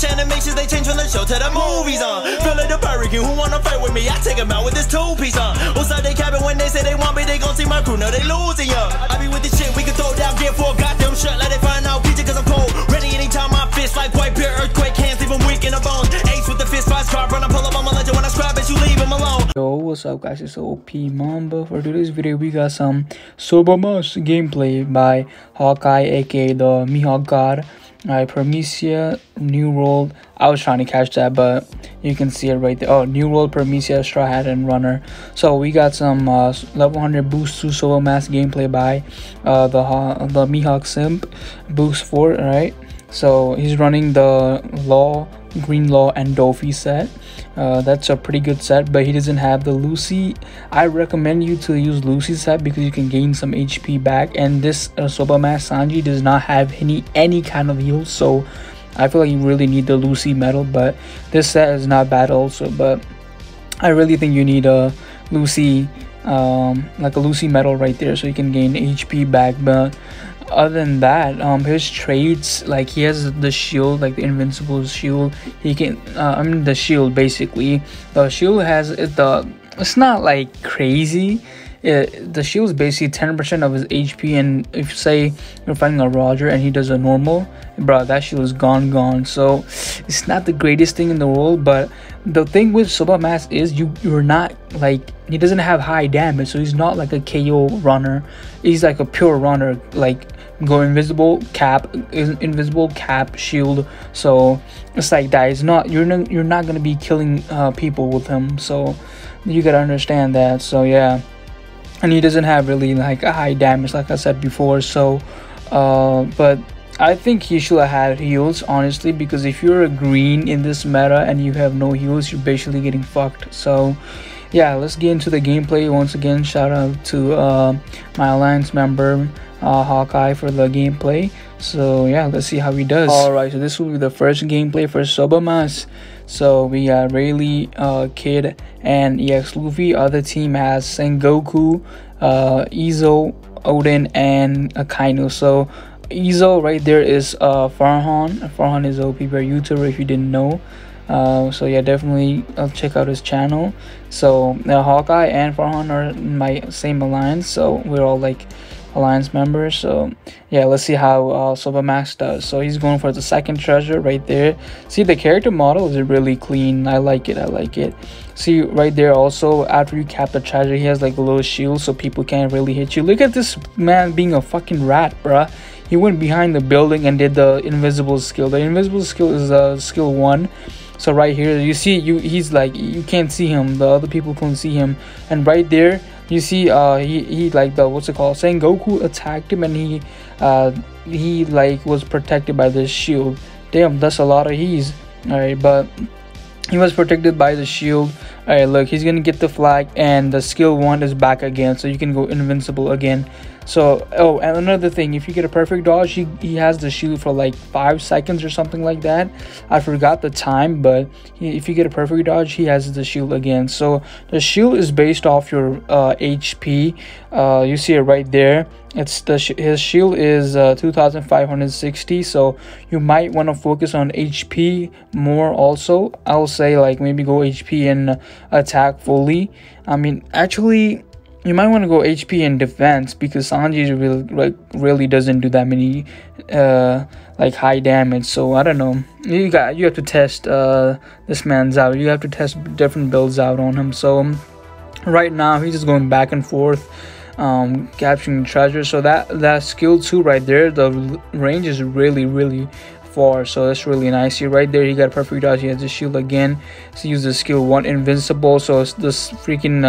Which animations they change from the show to the movies on. Feel like the Purican who wanna fight with me, I take him out with this two-piece on. Outside they cabin when they say they want me, they gon' see my crew, no they losing young. I be with the shit, we can throw down gear for a goddamn shut. Like they find out PJ cause I'm cold. Ready anytime I fist like white beer, earthquake, hands leave him weak in the bones. Ace with the fist, five scar, run I pull up on my ledger when I scrub it, you leave him alone. Yo, what's up guys, it's Op Mamba. For today's video we got some Soba Mask gameplay by Hawkeye aka the Mihawk God. Alright, Paramecia, New World. I was trying to catch that, but you can see it right there. Oh, New World, Paramecia, Straw Hat, and Runner. So we got some level 100 boost to Soba Mask gameplay by the Mihawk Simp. Boost 4, alright. So he's running the Law, Green Law, and Dofi set. That's a pretty good set, but he doesn't have the Lucy. I recommend you to use Lucy set because you can gain some HP back, and this Soba Mask Sanji does not have any kind of heal, so I feel like you really need the Lucy medal. But this set is not bad also, but I really think you need a Lucy like a Lucy medal right there so you can gain HP back. But other than that, his traits, like he has the shield, like the invincible shield. He can I mean the shield, basically the shield has it's not like crazy. The shield is basically 10% of his HP, and if say you're fighting a Roger and he does a normal, bro, that shield is gone. So it's not the greatest thing in the world, but the thing with Soba Mask is you're not like, he doesn't have high damage, so he's not like a KO runner. He's like a pure runner, like go invisible, cap, invisible, cap, shield. So it's like that. It's not, you're not gonna be killing people with him, so you gotta understand that. So yeah, and he doesn't have really like a high damage like I said before. So but I think he should have had heals honestly, because if you're a green in this meta and you have no heals, you're basically getting fucked. So yeah, let's get into the gameplay. Once again, shout out to my alliance member Hawkeye for the gameplay. So yeah, let's see how he does. All right, so this will be the first gameplay for Soba Mask. So we got Rayleigh, Kid, and EX Luffy. Other team has Sengoku, Izo, Odin, and Akainu. So Izo right there is Farhan. Farhan is OP YouTuber if you didn't know. So yeah, definitely check out his channel. So Hawkeye and Farhan are in my same alliance, so we're all like alliance members. So yeah, let's see how Soba Mask does. So he's going for the second treasure right there. See, the character model is really clean. I like it. See right there, also after you cap the treasure, he has like a little shield so people can't really hit you. Look at this man being a fucking rat, bruh. He went behind the building and did the invisible skill. The invisible skill is skill 1. So right here you see, he's like, you can't see him, the other people couldn't see him. And right there you see he like the Sengoku attacked him, and he like was protected by this shield. Damn, that's a lot of he's. All right, but he was protected by the shield. All right, look, he's gonna get the flag, and the skill 1 is back again, so you can go invincible again. So oh, and another thing, if you get a perfect dodge, he has the shield for like 5 seconds or something like that. I forgot the time, but if you get a perfect dodge, he has the shield again. So the shield is based off your HP. You see it right there. It's the his shield is 2560, so you might want to focus on HP more. Also, I'll say like maybe go HP and attack fully. I mean, actually you might want to go HP and defense, because Sanji really doesn't do that many like high damage. So I don't know, you have to test this man's out. You have to test different builds out on him. So right now he's just going back and forth, capturing treasure. So that skill 2 right there, the range is really far, so that's really nice. See right there, he got perfect dodge, he has the shield again. So use the skill 1 invincible. So this freaking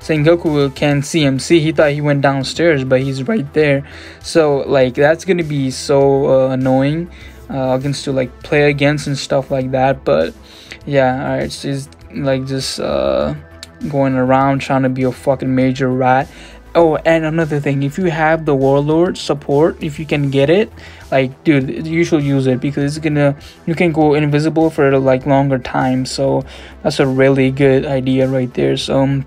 Sengoku can't see him. See, he thought he went downstairs, but he's right there. So like, that's gonna be so annoying against to like play against and stuff like that. But yeah, all right, so he's like just going around trying to be a fucking major rat. Oh, and another thing, if you have the Warlord support, if you can get it, like dude, you should use it, because it's gonna, you can go invisible for like longer time. So that's a really good idea right there. So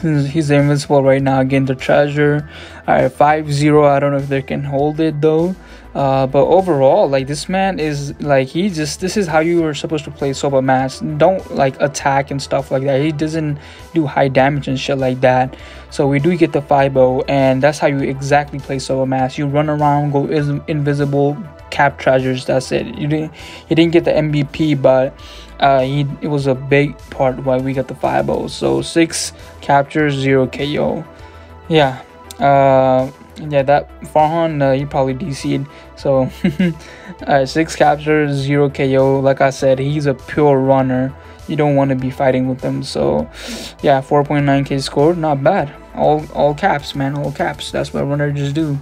He's invincible right now. Again, the treasure. Alright, 5-0. I don't know if they can hold it though. But overall, like, this man is like, he just, this is how you were supposed to play Soba Mask. Don't like attack and stuff like that. He doesn't do high damage and shit like that. So we do get the 5-0, and that's how you exactly play Soba Mask. You run around, go invisible, cap treasures. That's it. You didn't get the MVP, but it was a big part why we got the 5-0. So 6 captures, 0 KO. Yeah. Yeah, that Farhan, he probably DC'd. So alright, 6 captures, 0 KO. Like I said, he's a pure runner. You don't want to be fighting with him. So yeah, 4.9k score, not bad. All caps, man, all caps. That's what runners just do.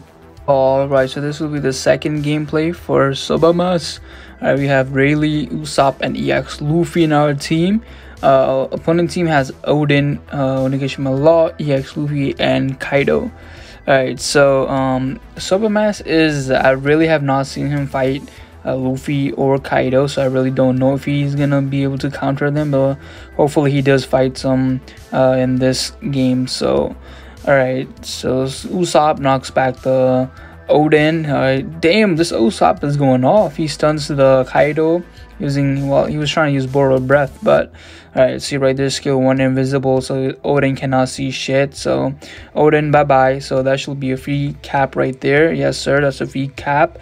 Alright, so this will be the second gameplay for Soba Mask. Alright, we have Rayleigh, Usopp, and EX Luffy in our team. Opponent team has Odin, Onigashima Law, EX Luffy, and Kaido. Alright, so Soba Mask is, I really have not seen him fight Luffy or Kaido, so I really don't know if he's gonna be able to counter them, but hopefully he does fight some in this game. So alright, so Usopp knocks back the Odin. Alright, damn, this Usopp is going off. He stuns the Kaido using, well, he was trying to use borrowed breath, but alright, see right there, skill 1 invisible, so Odin cannot see shit. So Odin, bye bye. So that should be a free cap right there. Yes sir, that's a free cap.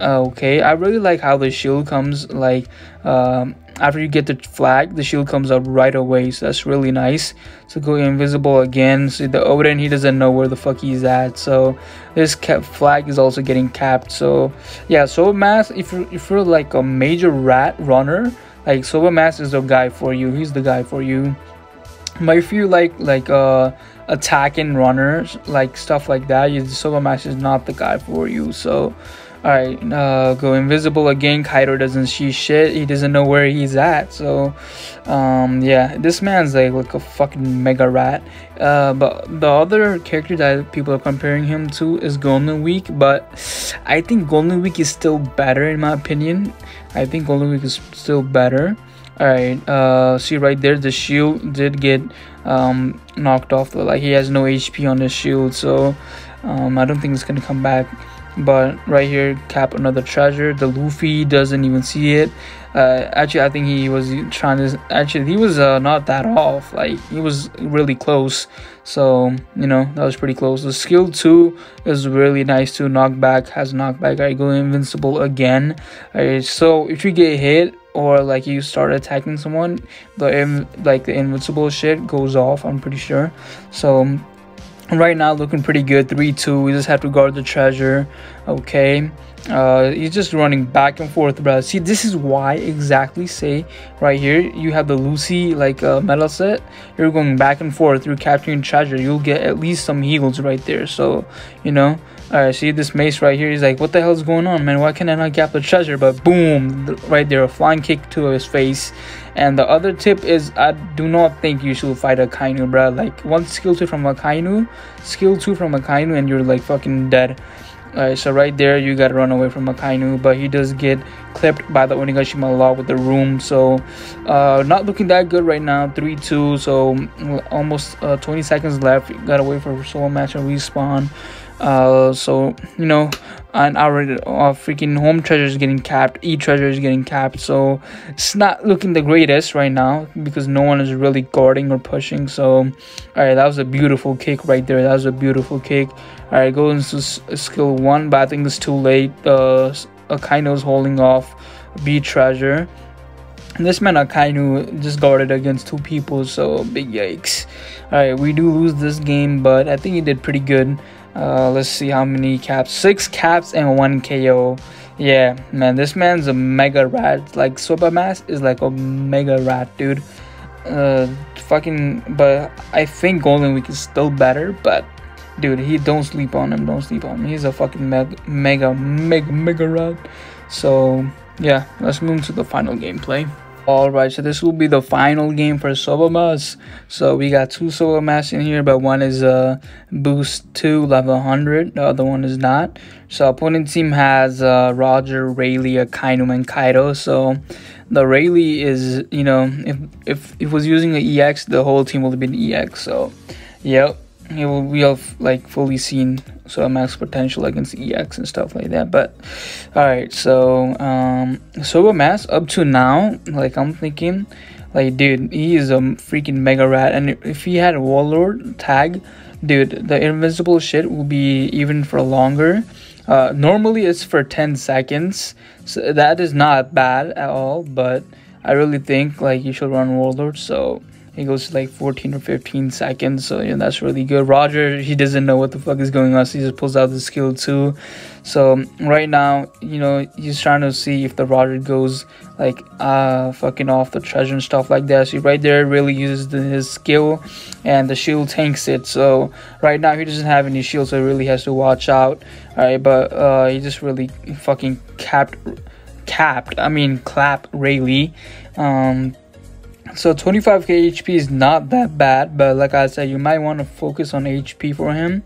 Okay, I really like how the shield comes, like, after you get the flag, the shield comes up right away, so that's really nice. So go invisible again. See the Odin, he doesn't know where the fuck he's at. So this flag is also getting capped. So yeah, Soba Mask, if you're like a major rat runner, like, Soba Mask is the guy for you. He's the guy for you. But if you like attacking runners, like stuff like that, Soba Mask is not the guy for you. So alright, go invisible again. Kaido doesn't see shit. He doesn't know where he's at. So yeah, this man's like a fucking mega rat. But the other character that people are comparing him to is Golden Week, but I think Golden Week is still better in my opinion. I think Golden Week is still better. Alright, see right there, the shield did get knocked off. Like, he has no HP on his shield, so I don't think it's gonna come back. But right here, cap another treasure. The Luffy doesn't even see it. Actually, I think he was trying to, actually he was not that off, like, he was really close. So you know, that was pretty close. The skill 2 is really nice to knock back, has knockback. I go invincible again. Alright, so if you get hit or like you start attacking someone, the invincible shit goes off, I'm pretty sure. So right now looking pretty good. 3-2, we just have to guard the treasure. Okay, he's just running back and forth, bro. See, this is why exactly, say right here, you have the Lucy, like, metal set. You're going back and forth, you're capturing treasure, you'll get at least some heals right there. So you know, alright, see this mace right here, he's like, what the hell is going on, man? Why can I not cap the treasure? But boom, right there, a flying kick to his face. And the other tip is, I do not think you should fight Akainu, bro. Like, one skill 2 from Akainu, skill 2 from Akainu, and you're like fucking dead. Alright, so right there, you gotta run away from Akainu, but he does get clipped by the Onigashima Law with the room. So not looking that good right now. 3-2, so almost 20 seconds left. You gotta wait for Soul Match and respawn. So you know, and our freaking home treasure is getting capped, E treasure is getting capped, so it's not looking the greatest right now because no one is really guarding or pushing. So all right, that was a beautiful kick right there. That was a beautiful kick. All right, go into skill 1, but I think it's too late. Akaino's holding off B treasure. This man Akainu just guarded against 2 people, so big yikes. All right, we do lose this game, but I think he did pretty good. Let's see how many caps. 6 caps and 1 KO. Yeah, man, this man's a mega rat. Like, Soba Mask is like a mega rat, dude. Fucking, but I think Golden Week is still better. But dude, he, don't sleep on him. Don't sleep on him. He's a fucking mega rat. So yeah, let's move to the final gameplay. Alright, so this will be the final game for Soba Mask. So we got 2 Soba Masks in here, but one is boost 2 level 100, the other one is not. So opponent team has Roger, Rayleigh, Akainu, and Kaido. So the Rayleigh is, you know, if it was using an EX, the whole team would have been EX. So Yep, we have like fully seen Soba Mask's potential against EX and stuff like that. But all right, so Soba Mask up to now, like I'm thinking, like dude, he is a freaking mega rat, and if he had a Warlord tag, dude, the invincible shit will be even for longer. Normally it's for 10 seconds, so that is not bad at all, but I really think like you should run Warlord, so it goes to like 14 or 15 seconds, so yeah, that's really good. Roger, he doesn't know what the fuck is going on, so he just pulls out the skill too. So right now, you know, he's trying to see if the Roger goes like fucking off the treasure and stuff like that. So right there really uses his skill, and the shield tanks it. So right now he doesn't have any shield, so he really has to watch out. All right, but he just really fucking clapped Rayleigh. So 25k HP is not that bad, but like I said, you might want to focus on HP for him,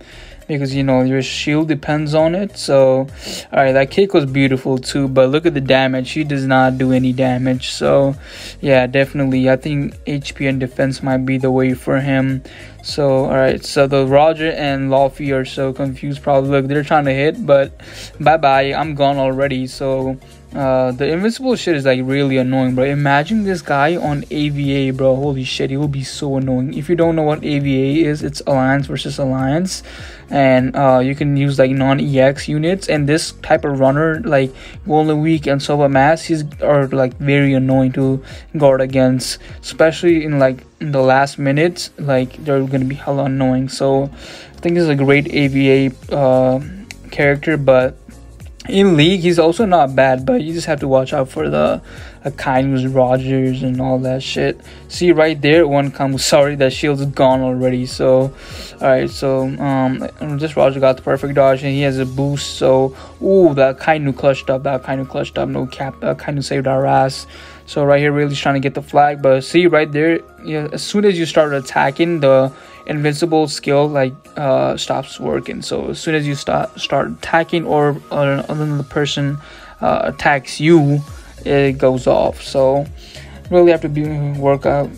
because you know your shield depends on it. So all right, that kick was beautiful too, but look at the damage. He does not do any damage. So yeah, definitely I think HP and defense might be the way for him. So all right, so the Roger and Luffy are so confused probably. Look, they're trying to hit, but bye bye, I'm gone already. So the invincible shit is like really annoying, bro. Imagine this guy on AVA, bro. Holy shit, he will be so annoying. If you don't know what AVA is, it's alliance versus alliance, and you can use like non-EX units, and this type of runner like Golden Week and Soba Mask are like very annoying to guard against, especially in like in the last minutes. Like they're gonna be hella annoying. So I think this is a great AVA character, but in league he's also not bad, but you just have to watch out for the Akainu's, Rogers and all that shit. See right there, one comes, sorry, that shield's gone already. So all right, so just Roger got the perfect dodge, and he has a boost. So ooh, that Akainu clutched up, that Akainu clutched up, no cap, that Akainu saved our ass. So right here really trying to get the flag, but see right there, yeah, as soon as you start attacking, the invincible skill like stops working. So as soon as you start attacking, or another person attacks you, it goes off. So really have to be work out.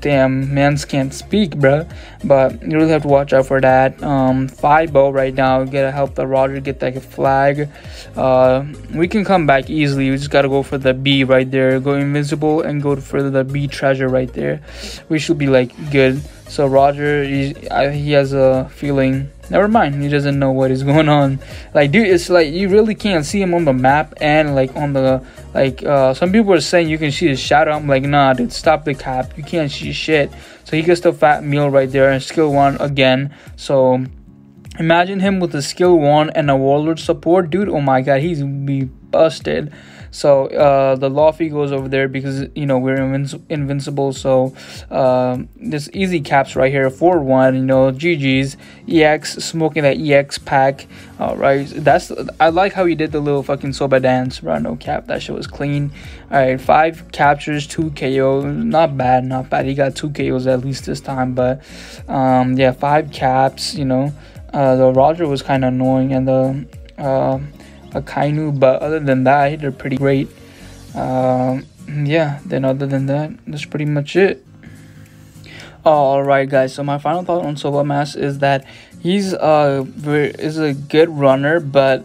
Damn, mans can't speak, bruh. But you really have to watch out for that. Fibo right now, gotta help the Roger get that flag. We can come back easily. We just gotta go for the B right there. Go invincible and go for the B treasure right there. We should be like good. So Roger, he has a feeling. Never mind, he doesn't know what is going on. Like dude, it's like you really can't see him on the map, and like on the like some people are saying you can see his shadow. I'm like, nah dude, stop the cap, you can't see shit. So he gets the fat meal right there, and skill 1 again. So imagine him with a skill 1 and a Warlord support, dude. Oh my god, he's be busted. So the Luffy goes over there, because you know we're invincible. So this easy caps right here, 4-1, you know, GG's. EX smoking that EX pack. All right, that's, I like how he did the little fucking Soba dance, bro. No cap, that shit was clean. All right, 5 captures 2 KO, not bad, not bad. He got 2 KOs at least this time. But yeah, 5 caps, you know. The Roger was kind of annoying, and the Akainu, but other than that, he did pretty great. Yeah, then other than that, that's pretty much it. All right guys, so my final thought on Soba Mask is that he's a good runner, but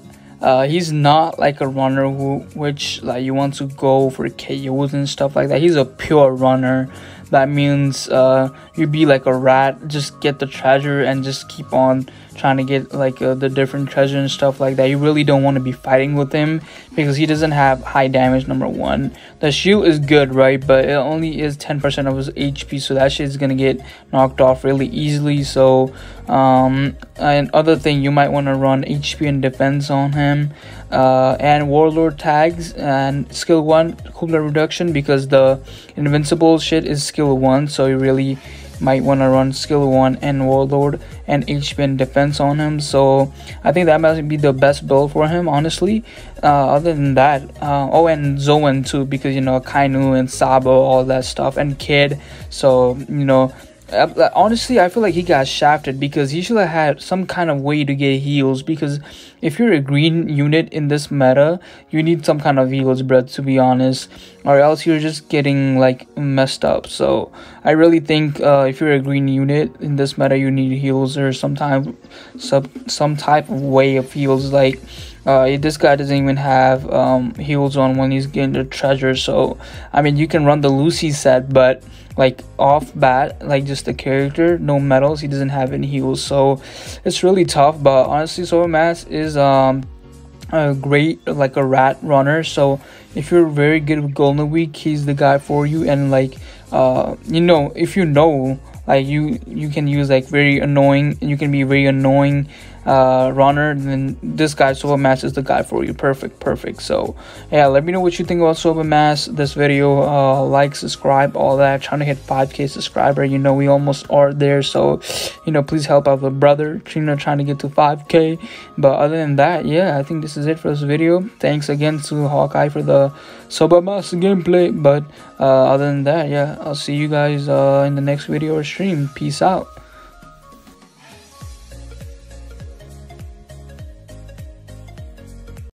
he's not like a runner which like you want to go for KOs and stuff like that. He's a pure runner. That means you be like a rat, just get the treasure and just keep on trying to get like the different treasure and stuff like that. You really don't want to be fighting with him, because he doesn't have high damage. Number 1, the shield is good, right, but it only is 10% of his HP, so that shit is gonna get knocked off really easily. So and other thing, you might want to run HP and defense on him, and Warlord tags, and skill 1 cooldown reduction, because the invincible shit is skill 1, so you really might want to run skill 1 and Warlord and HP and defense on him. So I think that might be the best build for him, honestly. Other than that, oh, and Zoan too, because you know Akainu and Sabo, all that stuff, and Kid. So you know, honestly, I feel like he got shafted, because he should have had some kind of way to get heals, because if you're a green unit in this meta, you need some kind of heals, bro, to be honest. or else you're just getting like messed up. So I really think if you're a green unit in this meta, you need heals or some type of way of heals. Like this guy doesn't even have heals on when he's getting the treasure. So I mean, you can run the Lucy set, but like off bat, like just the character, no medals, he doesn't have any heals, so it's really tough. But honestly, Soba Mask is a great like a rat runner. So if you're very good with Golden Week, he's the guy for you. And like you know, if you know, like you can use like very annoying, and you can be very annoying runner, then this guy Soba Mask is the guy for you. Perfect. So yeah, let me know what you think about Soba Mask, this video. Like, subscribe, all that. Trying to hit 5K subscriber, you know, we almost are there. So you know, please help out the brother, you know, trying to get to 5K. But other than that, yeah, I think this is it for this video. Thanks again to Hawkeye for the Soba Mask gameplay. But other than that, yeah, I'll see you guys in the next video or stream. Peace out.